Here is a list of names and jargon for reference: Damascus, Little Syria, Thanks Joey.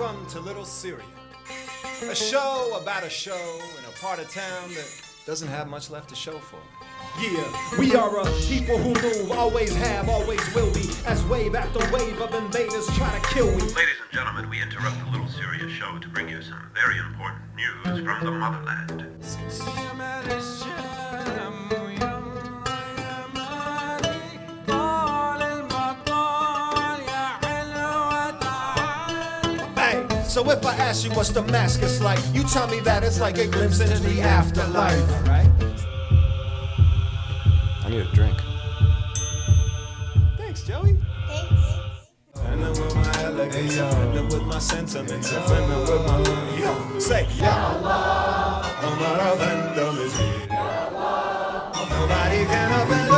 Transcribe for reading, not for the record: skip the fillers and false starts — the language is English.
Welcome to Little Syria, a show about a show in a part of town that doesn't have much left to show for it. Yeah, we are a people who move, always have, always will be, as wave after wave of invaders try to kill me. Ladies and gentlemen, we interrupt the Little Syria show to bring you some very important news from the motherland. So if I ask you what's Damascus like, you tell me that it's like a glimpse into the afterlife. Alright? I need a drink. Thanks, Joey. Thanks. I know with my elegance, I know with my sentiments, I know with my love. Say, Ya Allah, I'm not a vandalism. Ya Allah, nobody can offend.